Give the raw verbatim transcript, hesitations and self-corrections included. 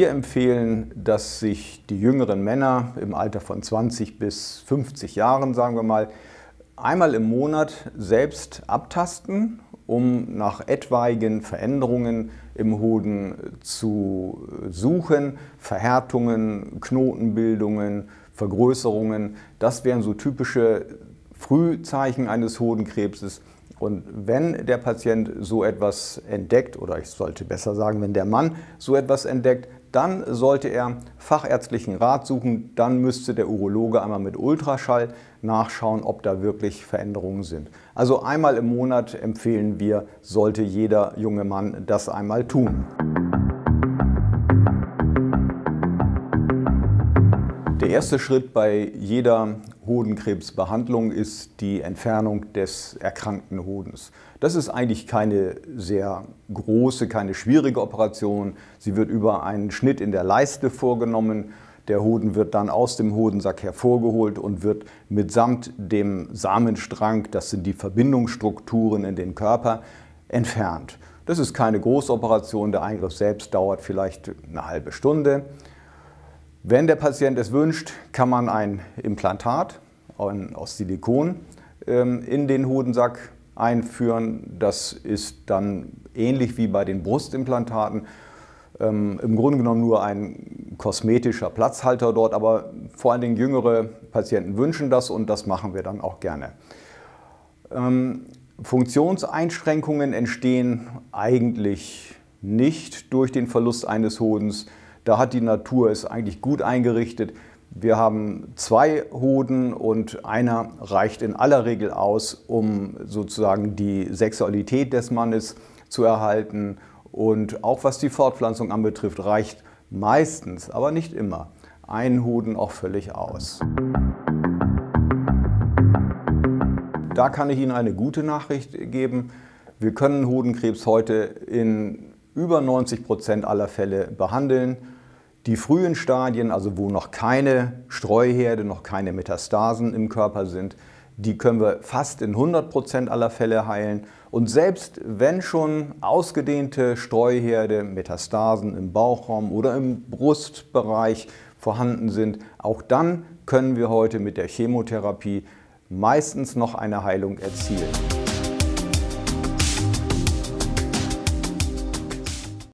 Wir empfehlen, dass sich die jüngeren Männer im Alter von zwanzig bis fünfzig Jahren, sagen wir mal, einmal im Monat selbst abtasten, um nach etwaigen Veränderungen im Hoden zu suchen. Verhärtungen, Knotenbildungen, Vergrößerungen, das wären so typische Frühzeichen eines Hodenkrebses. Und wenn der Patient so etwas entdeckt, oder ich sollte besser sagen, wenn der Mann so etwas entdeckt, dann sollte er fachärztlichen Rat suchen. Dann müsste der Urologe einmal mit Ultraschall nachschauen, ob da wirklich Veränderungen sind. Also einmal im Monat empfehlen wir, sollte jeder junge Mann das einmal tun. Der erste Schritt bei jeder Hodenkrebsbehandlung ist die Entfernung des erkrankten Hodens. Das ist eigentlich keine sehr große, keine schwierige Operation. Sie wird über einen Schnitt in der Leiste vorgenommen. Der Hoden wird dann aus dem Hodensack hervorgeholt und wird mitsamt dem Samenstrang, das sind die Verbindungsstrukturen in den Körper, entfernt. Das ist keine Großoperation. Der Eingriff selbst dauert vielleicht eine halbe Stunde. Wenn der Patient es wünscht, kann man ein Implantat aus Silikon in den Hodensack einführen. Das ist dann ähnlich wie bei den Brustimplantaten. Im Grunde genommen nur ein kosmetischer Platzhalter dort, aber vor allen Dingen jüngere Patienten wünschen das und das machen wir dann auch gerne. Funktionseinschränkungen entstehen eigentlich nicht durch den Verlust eines Hodens. Da hat die Natur es eigentlich gut eingerichtet. Wir haben zwei Hoden und einer reicht in aller Regel aus, um sozusagen die Sexualität des Mannes zu erhalten. Und auch was die Fortpflanzung anbetrifft, reicht meistens, aber nicht immer, ein Hoden auch völlig aus. Da kann ich Ihnen eine gute Nachricht geben. Wir können Hodenkrebs heute in über neunzig Prozent aller Fälle behandeln. Die frühen Stadien, also wo noch keine Streuherde, noch keine Metastasen im Körper sind, die können wir fast in hundert Prozent aller Fälle heilen. Und selbst wenn schon ausgedehnte Streuherde, Metastasen im Bauchraum oder im Brustbereich vorhanden sind, auch dann können wir heute mit der Chemotherapie meistens noch eine Heilung erzielen.